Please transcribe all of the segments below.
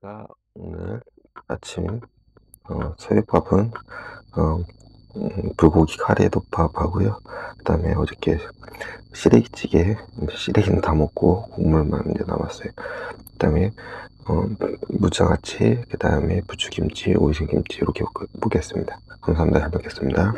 제가 오늘 아침 새벽밥은 불고기 카레덮밥 하고요. 그 다음에 어저께 시래기찌개, 시래기는 다 먹고 국물만 이제 남았어요. 그 다음에 무장아찌, 그 다음에 부추김치, 오이생김치 이렇게 먹겠습니다. 감사합니다. 잘 먹겠습니다.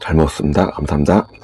잘 먹었습니다. 감사합니다.